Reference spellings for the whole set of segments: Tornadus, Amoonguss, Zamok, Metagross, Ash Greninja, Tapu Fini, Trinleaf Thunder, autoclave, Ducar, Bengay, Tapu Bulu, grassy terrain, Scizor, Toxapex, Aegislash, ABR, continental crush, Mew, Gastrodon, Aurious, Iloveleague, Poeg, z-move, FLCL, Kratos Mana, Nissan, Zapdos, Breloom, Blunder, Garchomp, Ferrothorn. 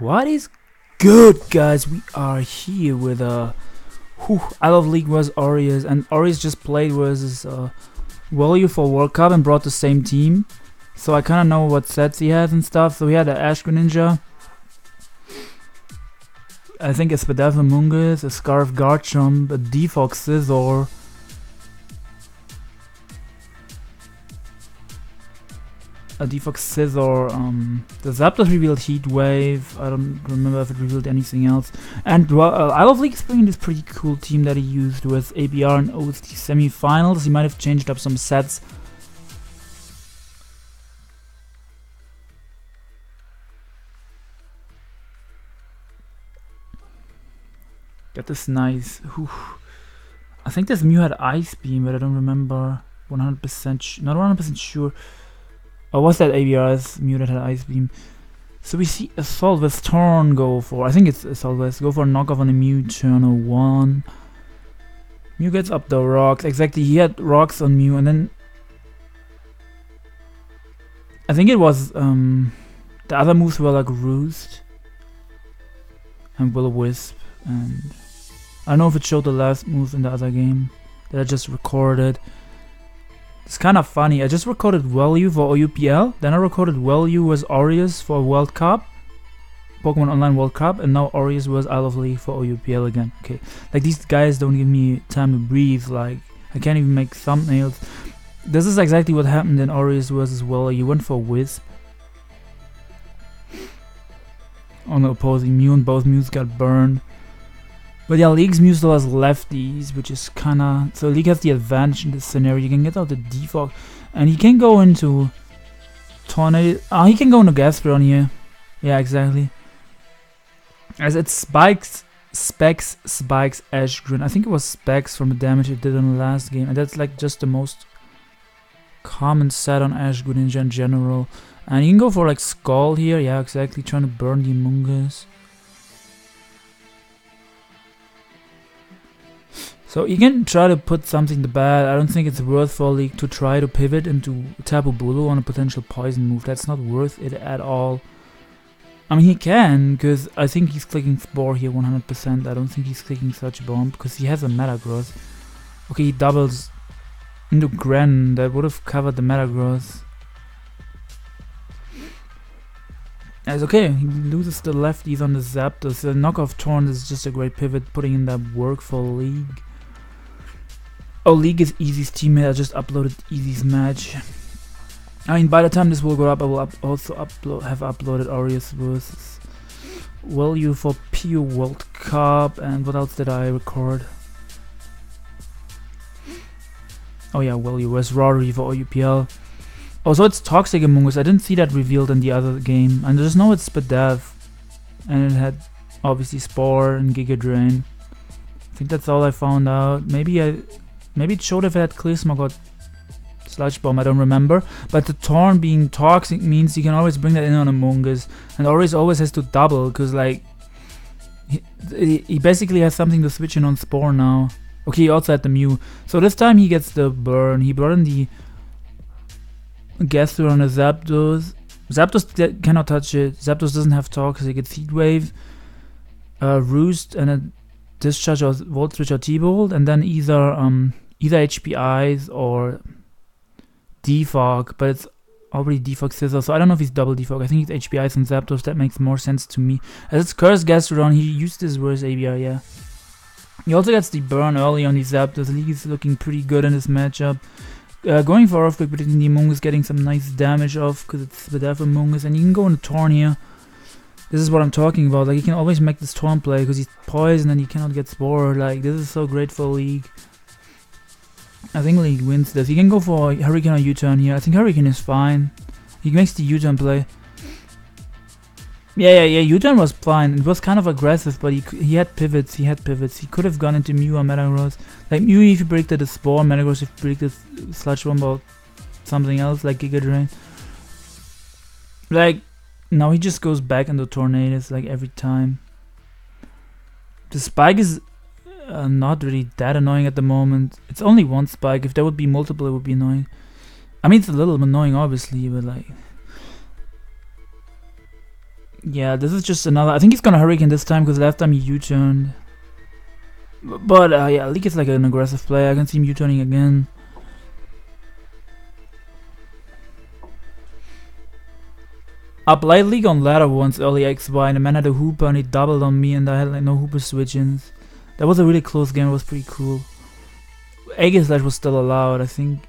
What is good, guys? We are here with Iloveleague was Aurious, and Aurious just played versus WellU for World Cup and brought the same team, so I kind of know what sets he has and stuff. So he had an Ash Greninja, I think a Spadaf Amoonguss, a Scarf Garchomp, a Defox Scizor, the Zapdos revealed Heat Wave. I don't remember if it revealed anything else. And Iloveleague's bringing this pretty cool team that he used with ABR and OST semi-finals. He might have changed up some sets. That is nice. Oof. I think this Mew had Ice Beam, but I don't remember 100%. Not 100% sure. Or was that ABR's Mew that had Ice Beam? So we see Assault with Torn go for, I think it's Assault West, go for a knockoff on the Mew turn 1. Mew gets up the rocks, exactly, he had rocks on Mew, and then I think it was, the other moves were like Roost and Will-O-Wisp, and I don't know if it showed the last move in the other game that I just recorded. It's kind of funny, I just recorded WellU for OUPL, then I recorded WellU was Aurious for World Cup, Pokemon Online World Cup, and now Aurious was Iloveleague for OUPL again. Okay, like these guys don't give me time to breathe, like I can't even make thumbnails. This is exactly what happened in Aurious versus WellU, went for Wisp on the opposing Mew, and both Mews got burned. But yeah, League's Mew still has lefties, which is kinda... So League has the advantage in this scenario. You can get out the Defog, and he can go into... Tornadus... Ah, he can go into Gastrodon here. Yeah, exactly. As it spikes Ash Grin. I think it was Specs from the damage it did on the last game. And that's like just the most common set on Ash Greninja in general. And you can go for like Skull here. Yeah, exactly. Trying to burn the Amoonguss. So you can try to put something to bed. I don't think it's worth for League to try to pivot into Tapu Bulu on a potential poison move. That's not worth it at all. I mean, he can, because I think he's clicking Spore here 100%. I don't think he's clicking Search Bomb, because he has a Metagross. Okay, he doubles into Gren. That would have covered the Metagross. It's okay, he loses the lefties on the Zapdos. The knockoff Torn is just a great pivot, putting in that work for League. Oh, League is Easy's teammate. I just uploaded Easy's match. I mean, by the time this will go up, I will have uploaded Aurious versus WellU for PU World Cup. And what else did I record? Oh yeah, WellU versus Rory for OUPL. Oh, so it's Toxic Amoonguss. I didn't see that revealed in the other game. And there's no, it's Spadav. And it had obviously Spore and Giga Drain. I think that's all I found out. Maybe it showed if it had Clear Smog or Sludge Bomb, I don't remember. But the Torn being toxic means you can always bring that in on Amoonguss. And Aurious always has to double, because like... He basically has something to switch in on Spore now. Okay, he also had the Mew. So this time he gets the burn. He brought in the Gastrodon on the Zapdos. Zapdos cannot touch it. Zapdos doesn't have Toxic. It's Heat Wave, Roost, and a Discharge or Volt Switch or T-Bolt, and then either HPIs or Defog, but it's already Defog Scissor, so I don't know if he's double Defog. I think it's HPIs and Zapdos. That makes more sense to me. As it's Cursed Gastrodon, he used this versus ABR, yeah. He also gets the burn early on the Zapdos. League is looking pretty good in this matchup. Going for Earthquake, but the Amoonguss getting some nice damage off, because it's the Death Amoonguss, and you can go into Torn here. This is what I'm talking about, like you can always make this Torn play, because he's poisoned and he cannot get Spore. Like this is so great for League. I think League wins this. He can go for Hurricane or U-turn here. I think Hurricane is fine. He makes the U-turn play. Yeah, U-turn was fine. It was kind of aggressive, but he had pivots, He could have gone into Mew or Metagross. Like, Mew if you predicted a Spore, Metagross if you predicted Sludge Bomb or something else, like Giga Drain. Like, now he just goes back into Tornadus, like, every time. The Spike is not really that annoying at the moment. It's only one Spike. If there would be multiple, it would be annoying. I mean, it's a little annoying, obviously, but, like... Yeah, this is just another... I think he's gonna Hurricane this time, because last time he U-turned. But, yeah, League is like an aggressive player. I can see him U-turning again. I played League on ladder once, early XY, and a man had a Hooper, and he doubled on me, and I had like no Hooper switch-ins. That was a really close game. It was pretty cool. Aegislash was still allowed, I think.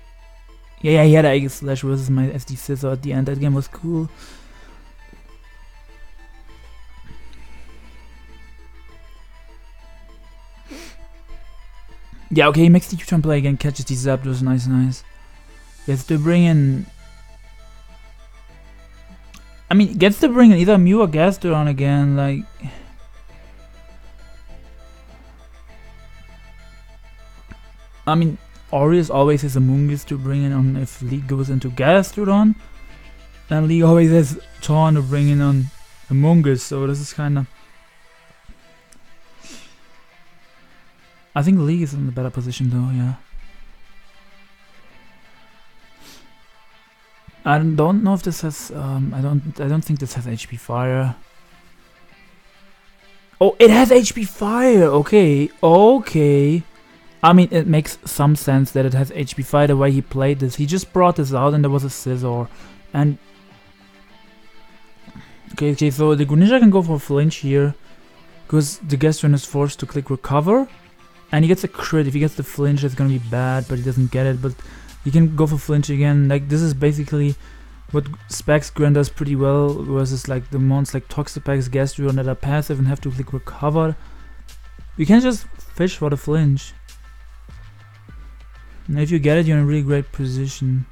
Yeah, he had an Aegislash versus my SD Scizor at the end. That game was cool. Yeah, okay, he makes the U-turn play again, catches the Zapdos, nice, nice. He has to bring in... I mean, gets to bring in either Mew or Gastrodon again, like... I mean, Aurious always has Amoonguss to bring in on if League goes into Gastrodon. And League always has Torn to bring in on Amoonguss, so this is kinda... I think League is in a better position though, yeah. I don't know if this has I don't think this has HP Fire. Oh, it has HP Fire, okay, okay. I mean, it makes some sense that it has HP Fire the way he played this. He just brought this out and there was a Scizor. And okay, so the Greninja can go for flinch here, because the Gastrodon is forced to click recover. And he gets a crit. If he gets the flinch, that's gonna be bad, but he doesn't get it. But he can go for flinch again. Like, this is basically what Specs Gren does pretty well versus like the mons like Toxapex, Gastrodon that are passive and have to click recover. You can't just fish for the flinch. And if you get it, you're in a really great position.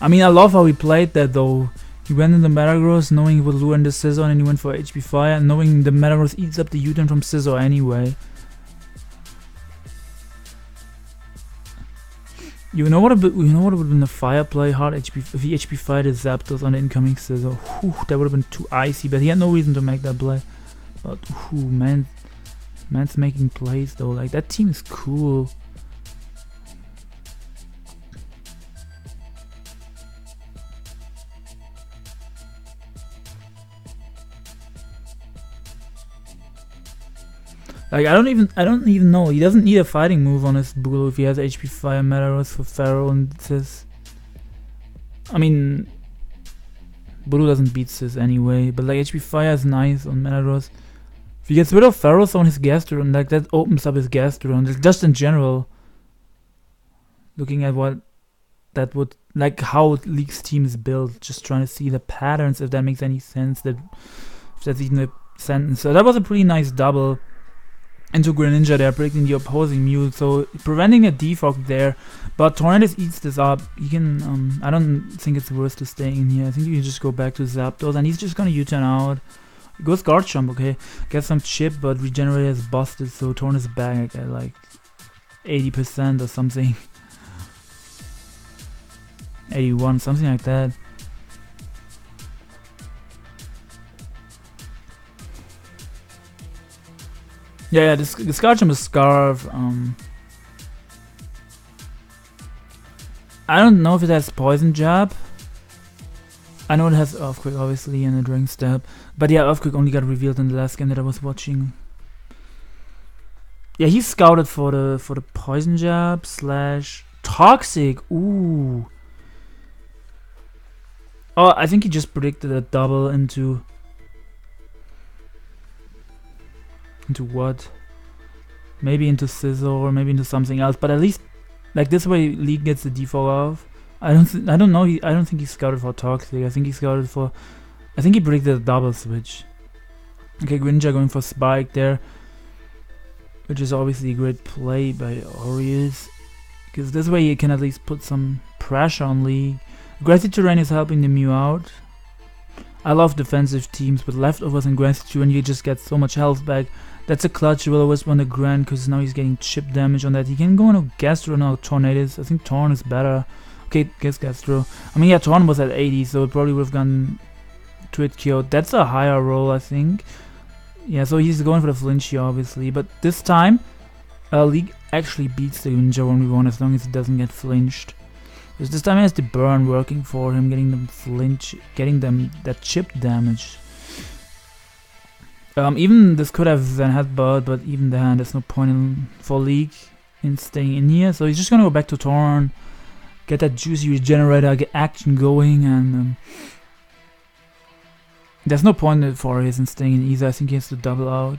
I mean, I love how he played that though. He went in the Metagross knowing he would lure in the Scizor, and he went for HP Fire, knowing the Metagross eats up the U-turn from Scizor anyway. You know what would have been a fire play, hard HP, if he HP fired his Zapdos on the incoming Scizor. Whew, that would have been too icy, but he had no reason to make that play. But whew, man's making plays though, like that team is cool. Like, I don't even know. He doesn't need a fighting move on his Bulu if he has HP Fire, Metagross for Pharaoh and Sis. I mean, Bulu doesn't beat Sis anyway, but like HP Fire is nice on Metagross. If he gets rid of Ferrothorn on his Gastrodon, like that opens up his Gastrodon. Like, just in general, looking at what that would, like how League's team is built, just trying to see the patterns, if that makes any sense, that if that's even a sentence. So that was a pretty nice double into Greninja there, predicting the opposing Mew, so preventing a defog there. But Tornadus eats this up. He can, I don't think it's worth to stay in here. I think you can just go back to Zapdos, and he's just gonna U-turn out. It goes Garchomp, okay. Gets some chip, but Regenerator is busted, so Tornadus is back at like 80% or something. 81, something like that. Yeah, this Garchomp is Scarf. I don't know if it has Poison Jab. I know it has Earthquake, obviously, and a Dragon Step. But yeah, Earthquake only got revealed in the last game that I was watching. Yeah, he scouted for the Poison Jab / Toxic. Ooh. Oh, I think he just predicted a double into... into what? Maybe into Scizor, or maybe into something else. But at least, like this way, League gets the default off. I don't know. I don't think he scouted for Toxic. I think he scouted for. I think he predicted a double switch. Okay, Greninja going for Spike there, which is obviously a great play by Aurious, because this way he can at least put some pressure on League. Grassy Terrain is helping the Mew out. I love defensive teams with leftovers and Gratitude, and you just get so much health back. That's a clutch. You will always want to Grand, because now he's getting chip damage on that. He can go on a Gastro now, Tornadus. I think Torn is better. Okay, guess Gastro. I mean, yeah, Torn was at 80, so it probably would have gone to it KO. That's a higher roll, I think. Yeah, so he's going for the flinch here, obviously. But this time, League actually beats the Ninja 1v1 as long as it doesn't get flinched. Because this time he has the burn working for him, getting them flinch, getting them that chip damage. Even this could have then headbutt, but even then there's no point in, for League in staying in here. So he's just gonna go back to Torn, get that juicy regenerator, get action going, and there's no point for his in staying in either. I think he has to double out.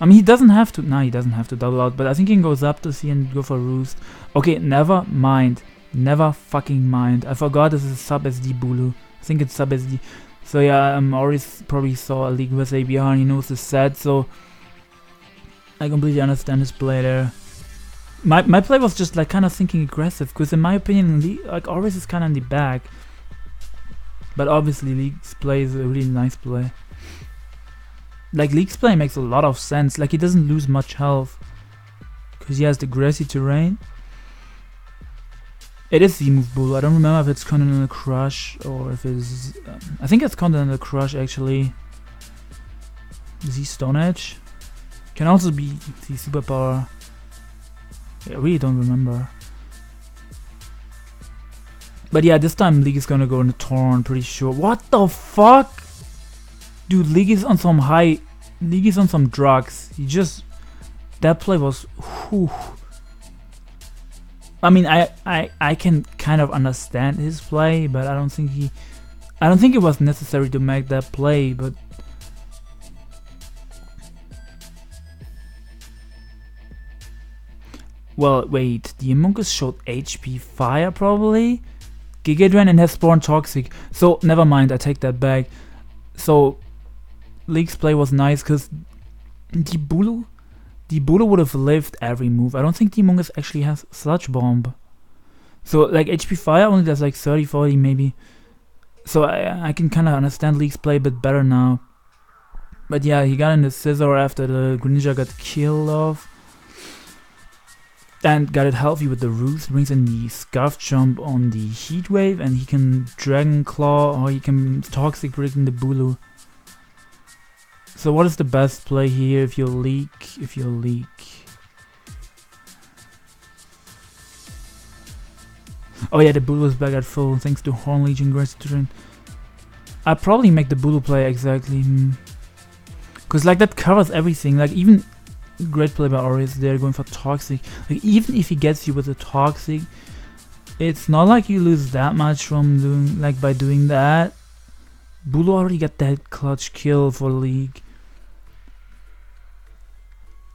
I mean, he doesn't have to. Nah, he doesn't have to double out, but I think he can go Zapdos here and go for Roost. Okay, never mind. Never fucking mind. I forgot this is sub SD Bulu. I think it's sub SD. So yeah, Aurious probably saw a League with ABR and he knows the set, so I completely understand his play there. My play was just like kind of thinking aggressive, because in my opinion, like Aurious is kind of in the back. But obviously League's play is a really nice play. Like League's play makes a lot of sense, like he doesn't lose much health. Because he has the grassy terrain. It is z-move Bulu. I don't remember if it's continental crush or if it's... I think it's continental crush actually. Z-stone edge. Can also be the superpower. I really don't remember. But yeah, this time League is gonna go into Torn, pretty sure. What the fuck? Dude, League is on some high... League is on some drugs. He just... That play was... Whew. I mean, I can kind of understand his play, but I don't think he... I don't think it was necessary to make that play, but... Well, wait, the Amoonguss showed HP Fire, probably? Gigadran and has Spawn Toxic, so never mind, I take that back. So, League's play was nice, because the Bulu would have lived every move. I don't think the Amoonguss actually has Sludge Bomb. So, like, HP Fire only does like 30, 40 maybe. So, I can kind of understand League's play a bit better now. But yeah, he got in the Scizor after the Greninja got killed off. And got it healthy with the Roost, brings in the Scarf Jump on the Heat Wave, and he can Dragon Claw or he can Toxic Rig in the Bulu. So what is the best play here if you're League? Oh yeah, the Bulu is back at full thanks to Horn Legion Grassy Terrain. I probably make the Bulu play exactly. Cause like that covers everything, like even great play by Aurious there, going for Toxic. Like, even if he gets you with a Toxic, it's not like you lose that much from doing, like, by doing that. Bulu already got that clutch kill for League.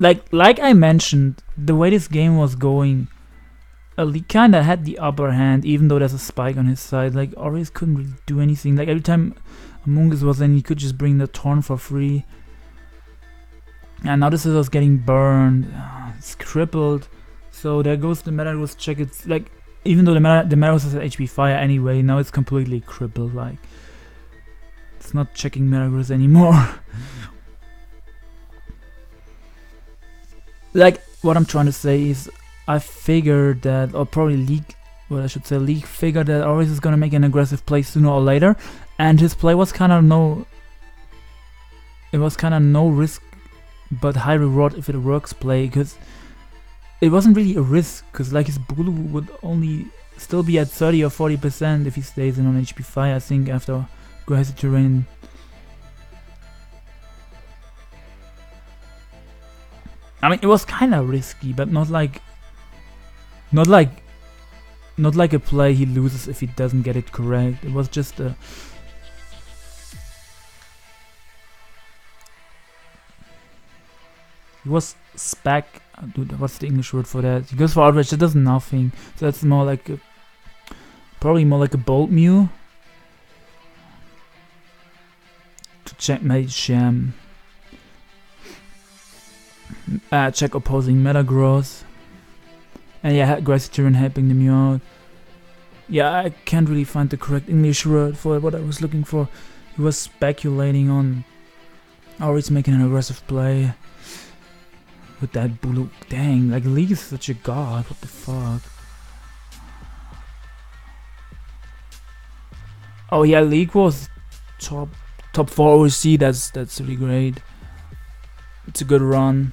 Like I mentioned, the way this game was going, League kinda had the upper hand, even though there's a spike on his side. Like, Aurious couldn't really do anything. Like, every time Amoonguss was in, he could just bring the Torn for free. And now the Scissor's getting burned, it's crippled, so there goes the Metagross check. It's like, even though the Metagross has HP Fire anyway, now it's completely crippled, like, it's not checking Metagross anymore. Like, what I'm trying to say is, I figured that, or probably League, well I should say League figured that Aurious is gonna make an aggressive play sooner or later, and his play was kinda no, it was kinda no risk, but high reward if it works play, because it wasn't really a risk, because like his Bulu would only still be at 30 or 40% if he stays in on HP Fire, I think, after Grassy Terrain. I mean, it was kind of risky, but not like a play he loses if he doesn't get it correct. It was just a... He was spec, dude, what's the English word for that? He goes for outrage, that does nothing. So that's more like a, probably more like a bolt Mew. To checkmate Sham. Check opposing Metagross. And yeah, Grassy Terrain helping the Mew out. Yeah, I can't really find the correct English word for what I was looking for. He was speculating on Aurious making an aggressive play. With that Bulu, dang, like League is such a god, what the fuck. Oh yeah, League was top 4 OC, that's really great. It's a good run.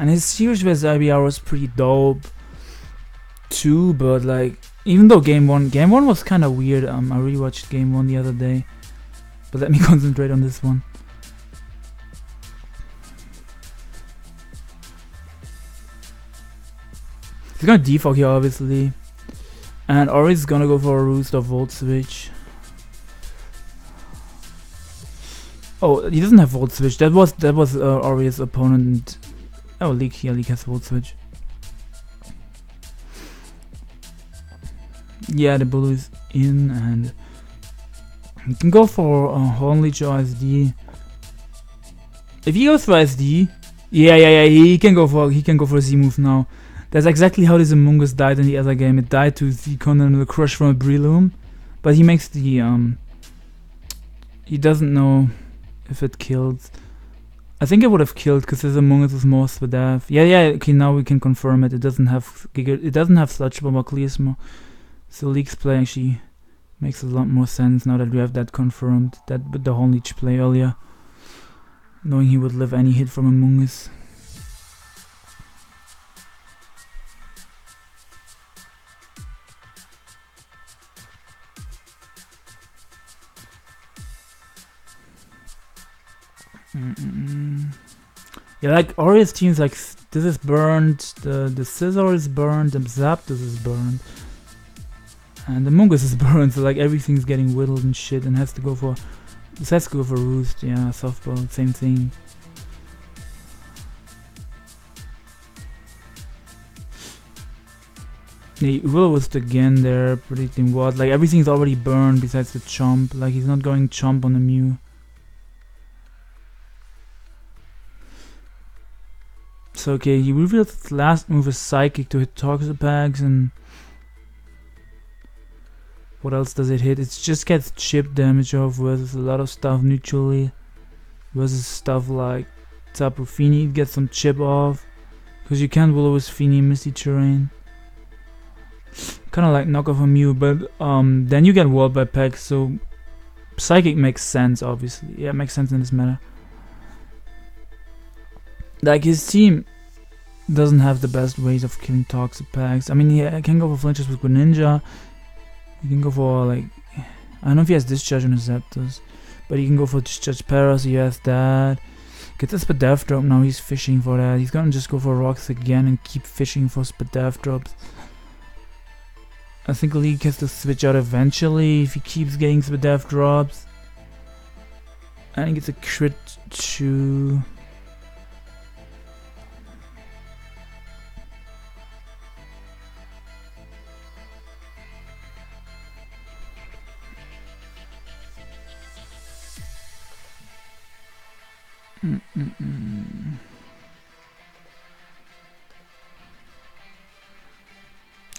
and his series with ABR was pretty dope too, but like, even though game one was kind of weird. I rewatched game one the other day, but let me concentrate on this one. He's gonna defog here obviously, and Aurious is gonna go for a Roost or Volt Switch. Oh, he doesn't have Volt Switch. That was Aurious' opponent. Oh, League here. League has Volt Switch. Yeah, the Bulu is in, and you can go for Hornleech or SD. If he goes for SD, yeah, he can go for Z-move now. That's exactly how this Amoonguss died in the other game. It died to the Continental Crush from a Breloom, but he makes the he doesn't know if it killed. I think it would have killed because his Amoonguss is more Svedaf. Yeah, okay, now we can confirm it. It doesn't have Sludge Bomb or Clearsmo. So League's play actually makes a lot more sense now that we have that confirmed. That with the Hornleech play earlier, knowing he would live any hit from Amoonguss. Yeah, like Aurious teams, like this is burned, the Scizor is burned, the Zapdos is burned, and the Amoonguss is burned, so like everything's getting whittled and shit, and has to go for Roost. Yeah, softball, same thing. He will was again there, predicting what, like everything's already burned besides the Chomp. Like he's not going Chomp on the Mew. So okay, he revealed his last move as Psychic to hit Toxapex, and what else does it hit? It just gets chip damage off versus a lot of stuff neutrally, versus stuff like Tapu Fini. It gets some chip off because you can't WellU with Fini in Misty Terrain. Kind of like knock off a Mew, but then you get walled by Peg, so Psychic makes sense obviously. Yeah, it makes sense in this matter. Like his team doesn't have the best ways of killing Toxapex. I mean, he can go for flinches with Greninja. He can go for, like, I don't know if he has Discharge on his Zapdos, but he can go for Discharge Para, so he has that. Gets a Spadaf drop now, he's fishing for that. He's gonna just go for Rocks again and keep fishing for Spadaf drops. I think League has to switch out eventually if he keeps getting Spadaf drops. And he gets a crit to...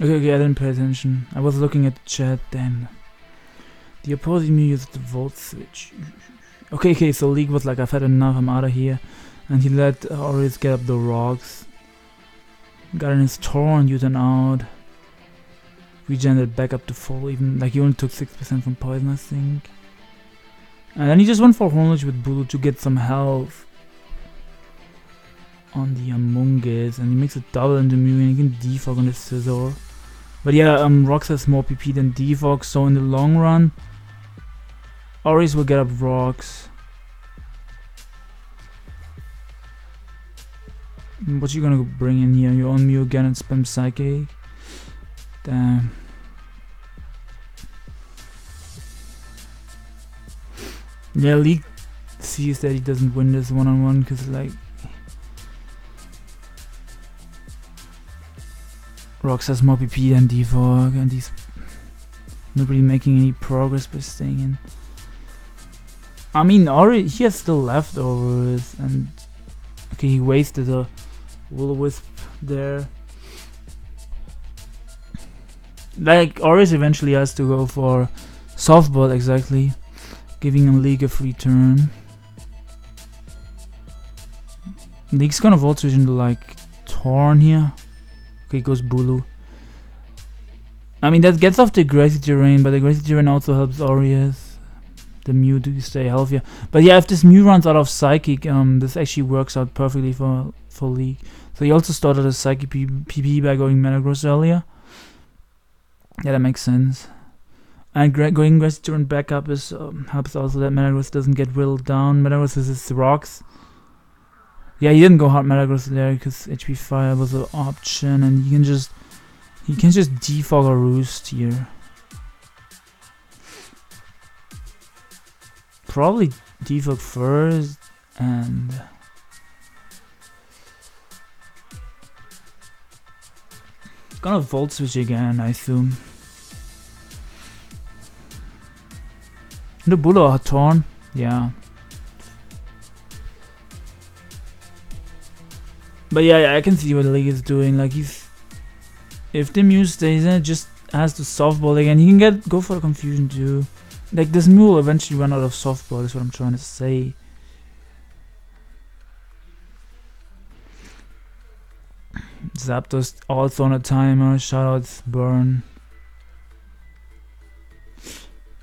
Okay, I didn't pay attention. I was looking at the chat then. The opposing Mew used the Volt Switch. Okay, so League was like, I've had enough, I'm out of here. And he let Aurious get up the rocks. Got in his Torn, used an out. Regenerated back up to full, even like he only took 6% from poison, I think. And then he just went for Hornleech with Bulu to get some health on the Amoonguss, and he makes a double into Mew, and he can defog on the Scizor. But yeah, Rocks has more PP than defog, so in the long run, Aurious will get up Rocks. What you gonna bring in here? Your own Mew again and spam Psychic? Damn. Yeah, League sees that he doesn't win this one-on-one because, like, Rox has more PP than defog, and he's not really making any progress by staying in. I mean, he has still leftovers, and okay, he wasted a will-o-wisp there. Like, Aurious eventually has to go for softball, exactly. Giving him League a free turn. League's gonna Volt Switch into like Torn here. Okay, goes Bulu. I mean, that gets off the Grassy Terrain, but the Grassy Terrain also helps Aurious, the Mew, to stay healthier. But yeah, if this Mew runs out of Psychic, this actually works out perfectly for League. So he also started a Psychic PP by going Metagross earlier. Yeah, that makes sense. And going grassy terrain back up is, helps also that Metagross doesn't get whittled down. Metagross is his rocks. Yeah, he didn't go hard Metagross there because HP Fire was an option, and he can just defog a Roost here. Probably defog first, and gonna Volt Switch again, I assume. The Bulu are torn, yeah. But yeah, I can see what the league is doing. Like, if the Mew stays in, it just has to softball again. He can go for a confusion too. Like, this Mew will eventually run out of softball, is what I'm trying to say. Zapdos also on a timer, shoutouts, burn.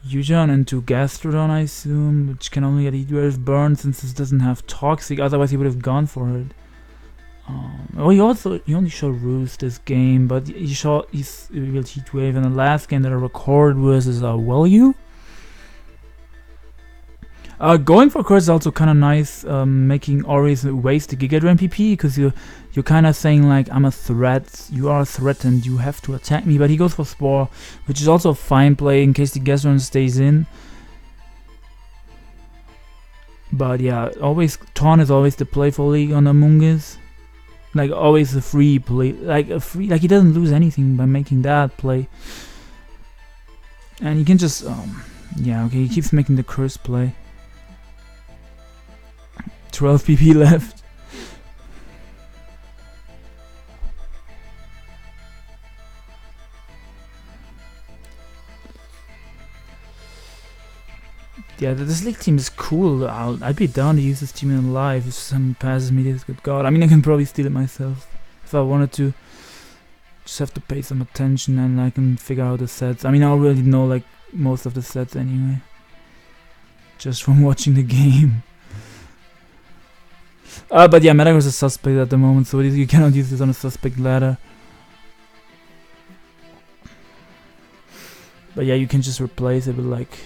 Yuuzhan into Gastrodon, I assume, which can only get Heatwave burn since this doesn't have Toxic, otherwise he would have gone for it. Oh, he only showed Roost this game, but he revealed Heatwave in the last game that I record with is WellU. Going for Curse is also kind of nice, making Aurious waste the Giga Drain PP, because you're kind of saying like, I'm a threat, you are a threat and you have to attack me, but he goes for Spore, which is also a fine play in case the Gastrodon stays in. But yeah, Taunt is always the play for League on Amoonguss. Like, always a free play, like he doesn't lose anything by making that play. And he can just, yeah, okay, he keeps making the Curse play. 12 PP left. Yeah, this league team is cool. I'd be down to use this team in live if someone passes me this. Good god. I mean, I can probably steal it myself if I wanted to. Just have to pay some attention and I can figure out the sets. I mean, I already know like most of the sets anyway, just from watching the game. But yeah, Metagross is a suspect at the moment, so you cannot use this on a suspect ladder. But yeah, you can just replace it with like...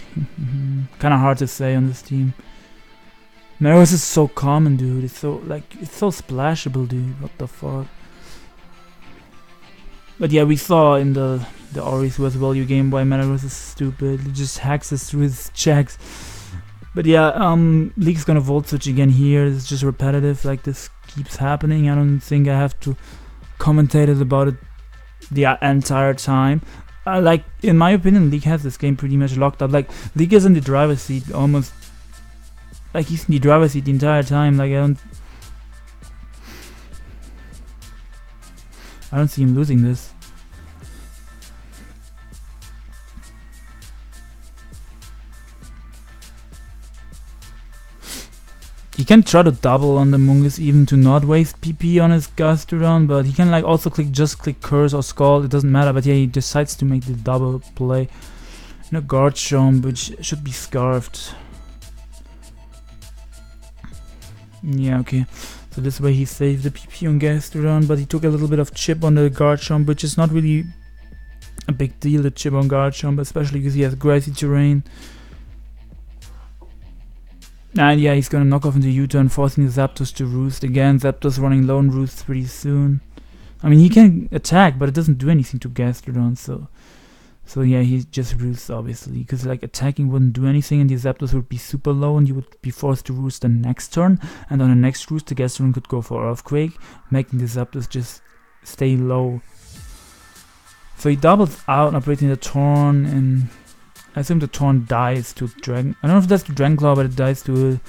kind of hard to say on this team. Metagross is so common, dude. It's so, like, it's so splashable, dude. What the fuck? But yeah, we saw in the Aurious vs WellU game why Metagross is stupid. He just hacks us through his checks. But yeah, League's gonna Volt Switch again here. It's just repetitive, like this keeps happening. I don't think I have to commentate about it the entire time. Like, in my opinion, League has this game pretty much locked up. Like, League is in the driver's seat almost. Like, he's in the driver's seat the entire time. Like, I don't see him losing this. He can try to double on the Amoonguss even to not waste PP on his Gastrodon, but he can like also just click Curse or Scald, it doesn't matter, but yeah, he decides to make the double play. And a Garchomp, which should be scarfed. Yeah, okay. So this way he saved the PP on Gastrodon, but he took a little bit of chip on the Garchomp, which is not really a big deal, the chip on Garchomp, especially because he has grassy terrain. And yeah, he's gonna knock off into U-turn, forcing Zapdos to Roost again. Zapdos running low on Roost pretty soon. I mean, he can attack, but it doesn't do anything to Gastrodon, so yeah, he just Roosts, obviously. Because, like, attacking wouldn't do anything, and the Zapdos would be super low, and you would be forced to Roost the next turn. And on the next Roost, the Gastrodon could go for Earthquake, making the Zapdos just stay low. So he doubles out, operating the Torn, and... I assume the Torn dies to Dragon... I don't know if that's to Dragon Claw, but it dies to...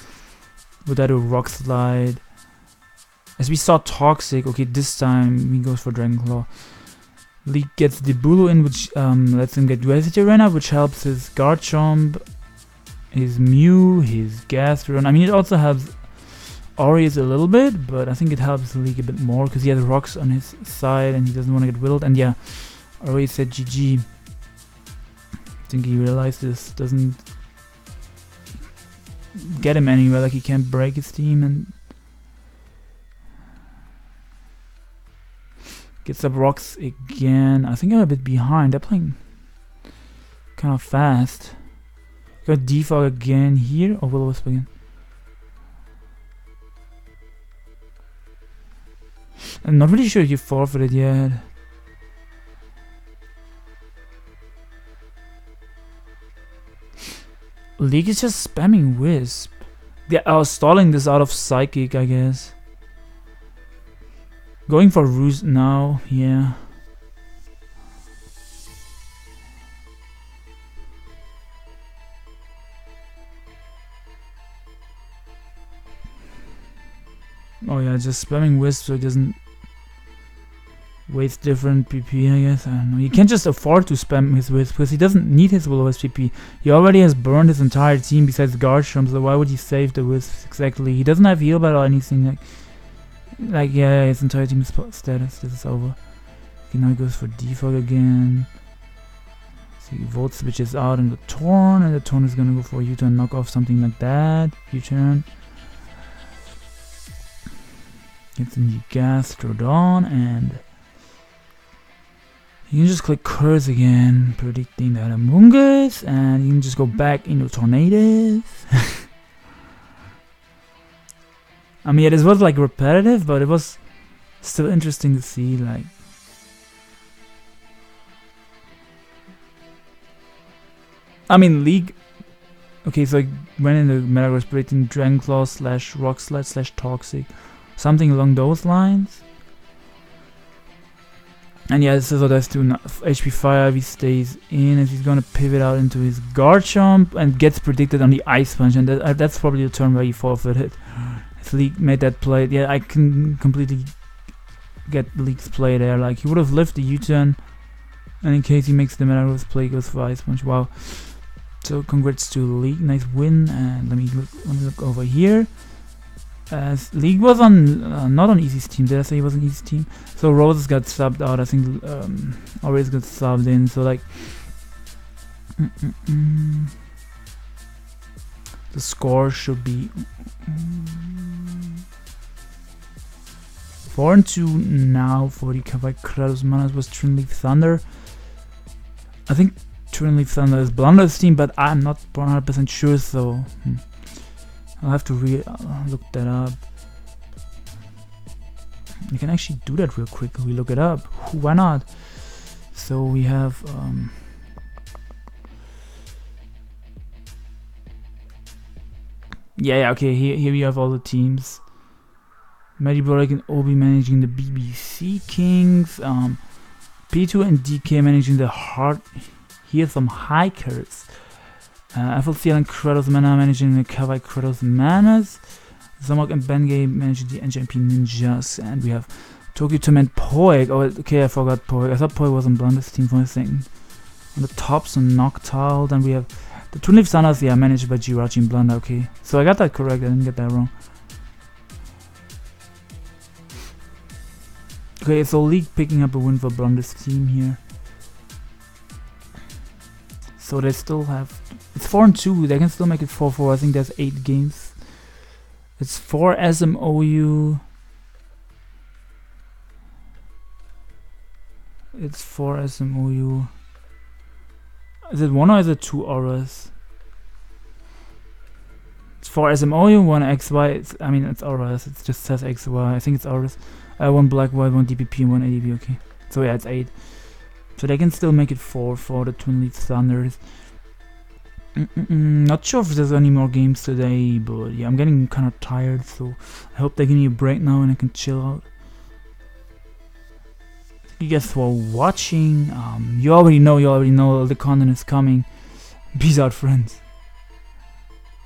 Would that do Rock Slide? As we saw Toxic, okay, this time he goes for Dragon Claw. League gets the Bulu in, which lets him get Grassy Terrain, which helps his Garchomp, his Mew, his Gastrodon. I mean, it also helps Aurious a little bit, but I think it helps League a bit more, because he has rocks on his side, and he doesn't want to get whittled, and yeah, Aurious said GG. I think he realized this doesn't get him anywhere, like he can't break his team, and Get some rocks again. I think I'm a bit behind. They're playing kind of fast. Got defog again here, or will-o-wisp again. I'm not really sure if you forfeited yet. League is just spamming Wisp. They are stalling this out of Psychic, I guess. Going for Roost now, yeah. Oh yeah, just spamming Wisp so it doesn't waste different PP, I guess. I don't know. You can't just afford to spam his Wisp because he doesn't need his will-o-wisp PP. He already has burned his entire team besides Garchomp, so why would he save the Wisps exactly? He doesn't have heal battle or anything. Like yeah, his entire team is status. This is over. Okay, now he goes for defog again. So he Volt switches out in the Torn, and the Torn is gonna go for a U-turn, knock off something like that. U-turn. Gets in the Gastrodon, and you can just click Curse again, predicting that Amoonguss, and you can just go back into Tornadus. I mean, yeah, this was like repetitive, but it was still interesting to see, like. I mean, League. Okay, so I went into Metagross predicting Dragon Claw / Rock Slide / Toxic. Something along those lines. And yeah, Scizor does 2 HP 5, he stays in and he's gonna pivot out into his Garchomp and gets predicted on the Ice Punch, and that's probably the turn where he forfeited. If League made that play, yeah, I can completely get League's play there. Like, he would have left the U-turn, and in case he makes the Metagross play, goes for Ice Punch. Wow. So congrats to League, nice win, and let me look over here. League was on not on Easy's team. Did I say he was on Easy's team? So Roses got subbed out. I think Aurious got subbed in. So like the score should be 4-2 now for the Kawaii Manas was Trinleaf Thunder. I think Trinleaf Thunder is Blunder's team, but I'm not 100% sure. So. I'll have to look that up. You can actually do that real quick. We look it up. Why not? So we have yeah, okay. Here we have all the teams. Matty Broderick and Obi managing the BBC Kings. P2 and DK managing the Heart. Here some Hikers. FLCL and Kratos Mana managing the Kawaii Kratos Manas. Zamok and Bengay managing the NJMP Ninjas. And we have Tokyo Torment Poeg. Oh, okay, I forgot Poeg. I thought Poeg was on Blunder's team for a second. On the tops on Noctowl. Then we have the Trinleaf Thunder, yeah, managed by Girachi and Blunder. Okay, so I got that correct. I didn't get that wrong. Okay, so League picking up a win for Blunder's team here. So they still have. It's 4-2. They can still make it 4-4. I think there's 8 games. It's 4 SMOU. It's 4 SMOU. Is it 1 or is it 2 Aurious? It's 4 SMOU, 1 XY. I mean, it's Aurious. It just says XY. I think it's Aurious. 1 black, white, 1 DPP, and 1 ADP. Okay. So yeah, it's 8. So they can still make it 4 for the Trinleaf Thunders. Not sure if there's any more games today, but yeah, I'm getting kind of tired, so I hope they give me a break now and I can chill out. Thank you guys for watching. You already know all the content is coming. Peace out, friends.